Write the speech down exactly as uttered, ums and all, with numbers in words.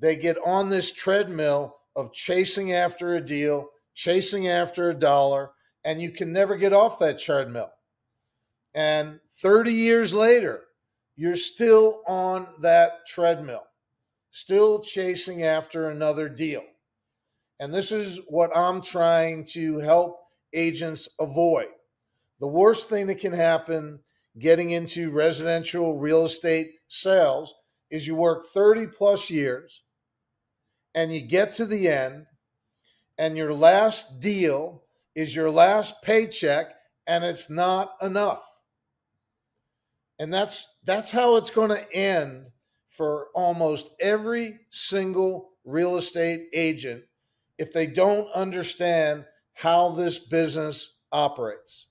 they get on this treadmill of chasing after a deal, chasing after a dollar, and you can never get off that treadmill. And thirty years later, you're still on that treadmill, still chasing after another deal. And this is what I'm trying to help agents avoid. The worst thing that can happen getting into residential real estate sales is you work thirty plus years and you get to the end and your last deal is your last paycheck and it's not enough. And that's that's how it's going to end for almost every single real estate agent if they don't understand how this business operates.